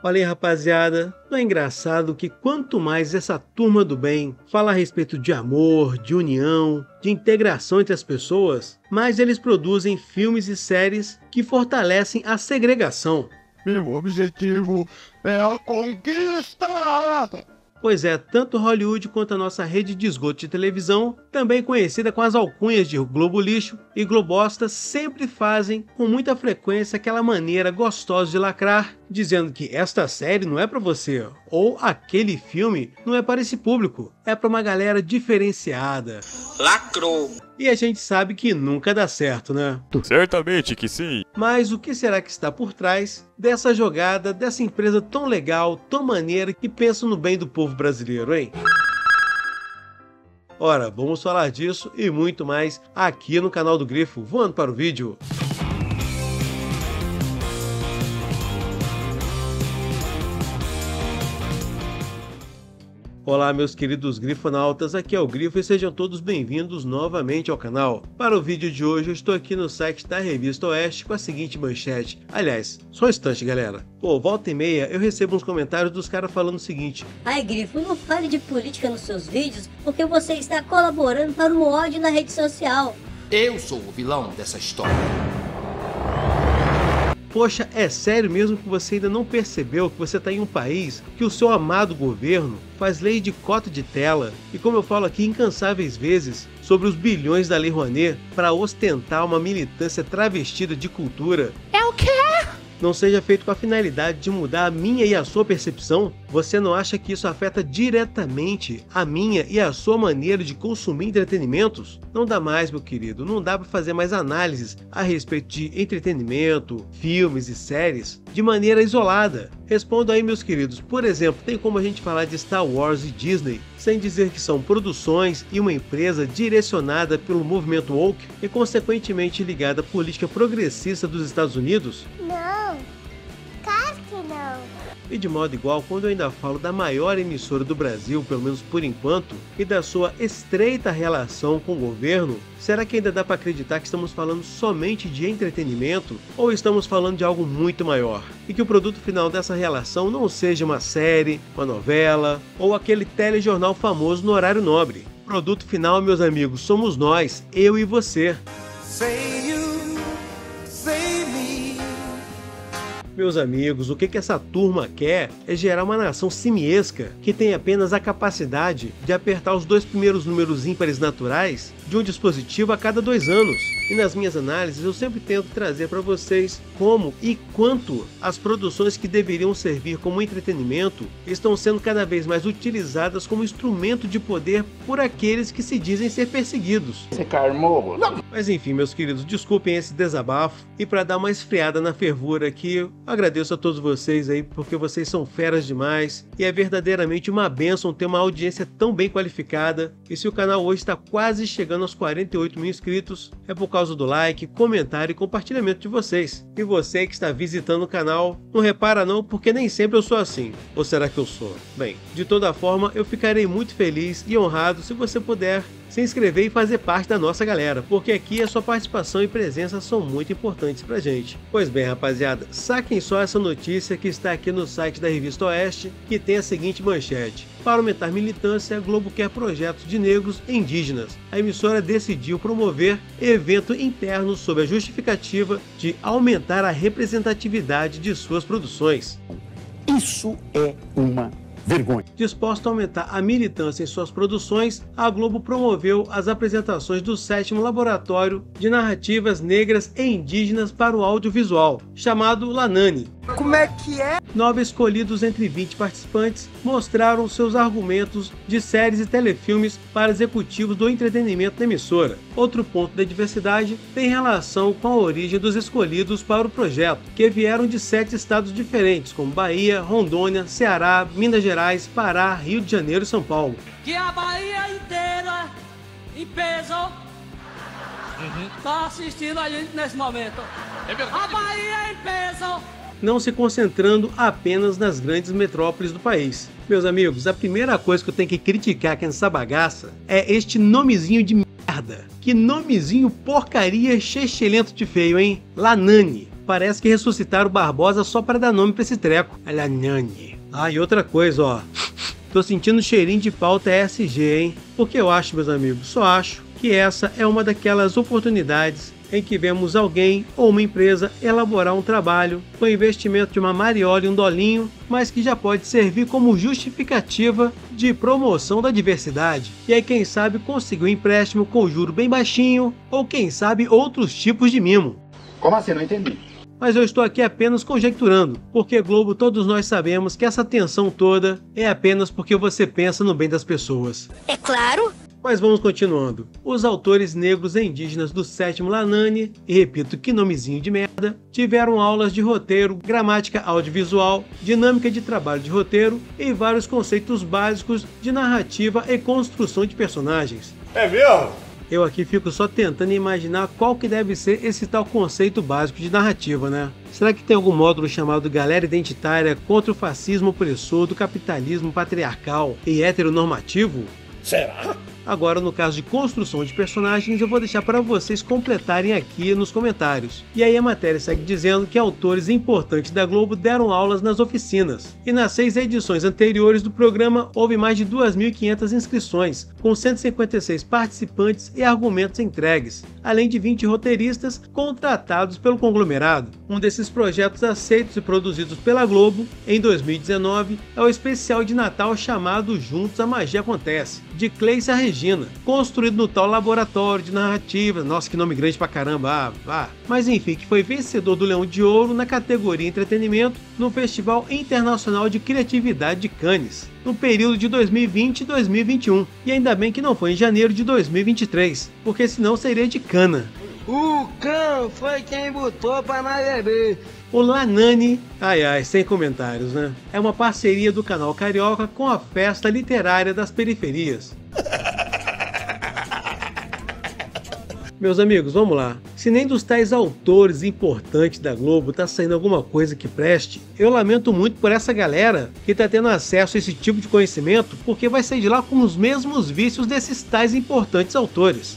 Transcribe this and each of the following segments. Olha aí, rapaziada, não é engraçado que quanto mais essa turma do bem fala a respeito de amor, de união, de integração entre as pessoas, mais eles produzem filmes e séries que fortalecem a segregação. Meu objetivo é a conquista! Pois é, tanto Hollywood quanto a nossa rede de esgoto de televisão, também conhecida com as alcunhas de Globo Lixo e Globosta, sempre fazem com muita frequência aquela maneira gostosa de lacrar, dizendo que esta série não é pra você, ou aquele filme não é para esse público, é pra uma galera diferenciada. Lacrou! E a gente sabe que nunca dá certo, né? Certamente que sim. Mas o que será que está por trás dessa jogada, dessa empresa tão legal, tão maneira, que pensa no bem do povo brasileiro, hein? Ora, vamos falar disso e muito mais aqui no canal do Grifo, voando para o vídeo. Olá, meus queridos grifonautas, aqui é o Grifo e sejam todos bem-vindos novamente ao canal. Para o vídeo de hoje eu estou aqui no site da Revista Oeste com a seguinte manchete. Aliás, só um instante, galera. Pô, volta e meia eu recebo uns comentários dos caras falando o seguinte. Ai, Grifo, não fale de política nos seus vídeos porque você está colaborando para o ódio na rede social. Eu sou o vilão dessa história. Poxa, é sério mesmo que você ainda não percebeu que você está em um país que o seu amado governo faz lei de cota de tela e, como eu falo aqui incansáveis vezes, sobre os bilhões da Lei Rouanet para ostentar uma militância travestida de cultura? É o quê? Não seja feito com a finalidade de mudar a minha e a sua percepção? Você não acha que isso afeta diretamente a minha e a sua maneira de consumir entretenimentos? Não dá mais, meu querido, não dá para fazer mais análises a respeito de entretenimento, filmes e séries de maneira isolada. Respondo aí, meus queridos, por exemplo, tem como a gente falar de Star Wars e Disney sem dizer que são produções e uma empresa direcionada pelo movimento woke e consequentemente ligada à política progressista dos Estados Unidos? Não, claro que não. E de modo igual, quando eu ainda falo da maior emissora do Brasil, pelo menos por enquanto, e da sua estreita relação com o governo, será que ainda dá para acreditar que estamos falando somente de entretenimento ou estamos falando de algo muito maior? E que o produto final dessa relação não seja uma série, uma novela ou aquele telejornal famoso no horário nobre. O produto final, meus amigos, somos nós, eu e você. Meus amigos, o que essa turma quer é gerar uma nação simiesca que tem apenas a capacidade de apertar os dois primeiros números ímpares naturais de um dispositivo a cada 2 anos. E nas minhas análises eu sempre tento trazer para vocês como e quanto as produções que deveriam servir como entretenimento estão sendo cada vez mais utilizadas como instrumento de poder por aqueles que se dizem ser perseguidos. Você carmou? Não. Mas enfim, meus queridos, desculpem esse desabafo e para dar uma esfriada na fervura aqui, agradeço a todos vocês aí, porque vocês são feras demais e é verdadeiramente uma bênção ter uma audiência tão bem qualificada. E se o canal hoje está quase chegando aos 48 mil inscritos, é por causa do like, comentário e compartilhamento de vocês. E você que está visitando o canal, não repara não, porque nem sempre eu sou assim. Ou será que eu sou? Bem, de toda forma, eu ficarei muito feliz e honrado se você puder se inscrever e fazer parte da nossa galera, porque aqui a sua participação e presença são muito importantes pra gente. Pois bem, rapaziada, saquem só essa notícia que está aqui no site da Revista Oeste, que tem a seguinte manchete. Para aumentar militância, a Globo quer projetos de negros e indígenas. A emissora decidiu promover evento interno sob a justificativa de aumentar a representatividade de suas produções. Isso é uma vergonha. Disposta a aumentar a militância em suas produções, a Globo promoveu as apresentações do 7º Laboratório de Narrativas Negras e Indígenas para o Audiovisual, chamado Lanani. Como é que é? 9 escolhidos entre 20 participantes mostraram seus argumentos de séries e telefilmes para executivos do entretenimento da emissora. Outro ponto da diversidade tem relação com a origem dos escolhidos para o projeto, que vieram de 7 estados diferentes, como Bahia, Rondônia, Ceará, Minas Gerais, Pará, Rio de Janeiro e São Paulo. Que a Bahia inteira em peso tá assistindo a gente nesse momento. É verdade. A Bahia em peso. Não se concentrando apenas nas grandes metrópoles do país. Meus amigos, a primeira coisa que eu tenho que criticar aqui nessa bagaça é este nomezinho de merda. Que nomezinho porcaria, chechelento de feio, hein? Lanani. Parece que ressuscitaram o Barbosa só para dar nome para esse treco. A Lanani. Ah, e outra coisa, ó. Tô sentindo cheirinho de pauta ESG, hein? Porque eu acho, meus amigos, só acho que essa é uma daquelas oportunidades em que vemos alguém ou uma empresa elaborar um trabalho com investimento de uma mariola e um dolinho, mas que já pode servir como justificativa de promoção da diversidade. E aí quem sabe conseguir um empréstimo com juro bem baixinho, ou quem sabe outros tipos de mimo. Como assim? Não entendi. Mas eu estou aqui apenas conjecturando, porque Globo, todos nós sabemos que essa tensão toda é apenas porque você pensa no bem das pessoas. É claro! Mas vamos continuando. Os autores negros e indígenas do 7º Lanani, e repito que nomezinho de merda, tiveram aulas de roteiro, gramática audiovisual, dinâmica de trabalho de roteiro e vários conceitos básicos de narrativa e construção de personagens. É mesmo? Eu aqui fico só tentando imaginar qual que deve ser esse tal conceito básico de narrativa, né? Será que tem algum módulo chamado Galera Identitária contra o Fascismo Opressor do Capitalismo Patriarcal e Heteronormativo? Será? Agora, no caso de construção de personagens, eu vou deixar para vocês completarem aqui nos comentários. E aí a matéria segue dizendo que autores importantes da Globo deram aulas nas oficinas. E nas 6 edições anteriores do programa, houve mais de 2.500 inscrições, com 156 participantes e argumentos entregues, além de 20 roteiristas contratados pelo conglomerado. Um desses projetos aceitos e produzidos pela Globo, em 2019, é o especial de Natal chamado Juntos a Magia Acontece, de Cleise Regina, construído no tal laboratório de narrativa, nossa que nome grande pra caramba, mas enfim, que foi vencedor do Leão de Ouro na categoria entretenimento no Festival Internacional de Criatividade de Cannes, no período de 2020 e 2021, e ainda bem que não foi em janeiro de 2023, porque senão seria de cana. O cão foi quem botou pra nós beber. O Lanani, sem comentários, né? É uma parceria do Canal Carioca com a Festa Literária das Periferias. Meus amigos, vamos lá. Se nem dos tais autores importantes da Globo tá saindo alguma coisa que preste, eu lamento muito por essa galera que tá tendo acesso a esse tipo de conhecimento, porque vai sair de lá com os mesmos vícios desses tais importantes autores.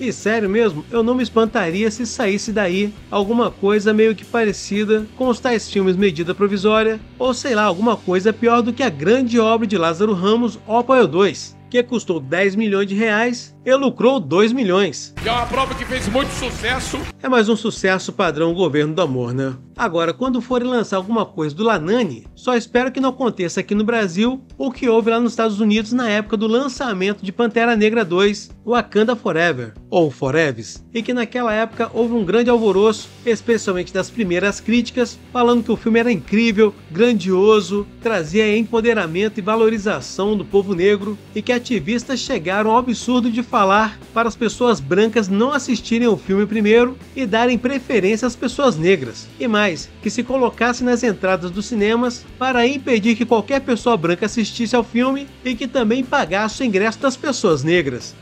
E sério mesmo, eu não me espantaria se saísse daí alguma coisa meio que parecida com os tais filmes Medida Provisória, ou sei lá, alguma coisa pior do que a grande obra de Lázaro Ramos, Apoio 2. Que custou 10 milhões de reais e lucrou 2 milhões. É uma prova que fez muito sucesso. É mais um sucesso padrão governo do amor, né? Agora, quando forem lançar alguma coisa do Lanani, só espero que não aconteça aqui no Brasil o que houve lá nos Estados Unidos na época do lançamento de Pantera Negra 2, Wakanda Forever, ou Foreves, e que naquela época houve um grande alvoroço, especialmente das primeiras críticas, falando que o filme era incrível, grandioso, trazia empoderamento e valorização do povo negro, e que ativistas chegaram ao absurdo de falar para as pessoas brancas não assistirem o filme primeiro e darem preferência às pessoas negras, e mais, que se colocasse nas entradas dos cinemas para impedir que qualquer pessoa branca assistisse ao filme e que também pagasse o ingresso das pessoas negras.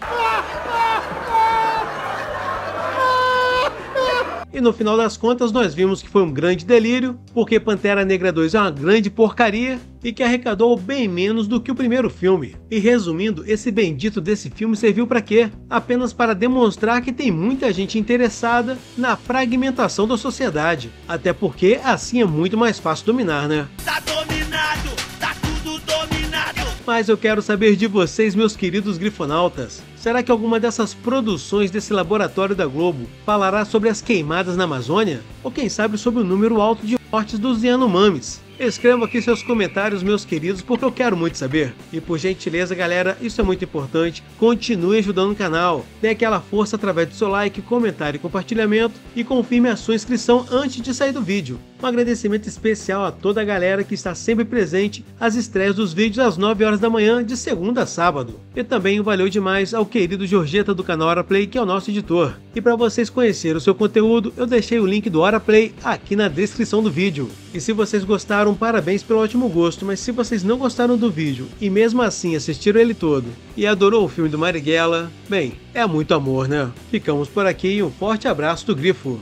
E no final das contas nós vimos que foi um grande delírio, porque Pantera Negra 2 é uma grande porcaria e que arrecadou bem menos do que o primeiro filme. E resumindo, esse bendito desse filme serviu para quê? Apenas para demonstrar que tem muita gente interessada na fragmentação da sociedade. Até porque assim é muito mais fácil dominar, né? Tá dominado, tá tudo dominado. Mas eu quero saber de vocês, meus queridos grifonautas. Será que alguma dessas produções desse laboratório da Globo falará sobre as queimadas na Amazônia? Ou quem sabe sobre o número alto de mortes dos Yanomamis? Escrevam aqui seus comentários, meus queridos, porque eu quero muito saber. E por gentileza, galera, isso é muito importante. Continue ajudando o canal. Dê aquela força através do seu like, comentário e compartilhamento. E confirme a sua inscrição antes de sair do vídeo. Um agradecimento especial a toda a galera que está sempre presente às estreias dos vídeos às 9 horas da manhã, de segunda a sábado. E também valeu demais ao querido Jorgeta do canal Ora Play, que é o nosso editor. E para vocês conhecerem o seu conteúdo, eu deixei o link do Ora Play aqui na descrição do vídeo. E se vocês gostaram, parabéns pelo ótimo gosto, mas se vocês não gostaram do vídeo e mesmo assim assistiram ele todo e adorou o filme do Marighella, bem, é muito amor, né? Ficamos por aqui e um forte abraço do Grifo.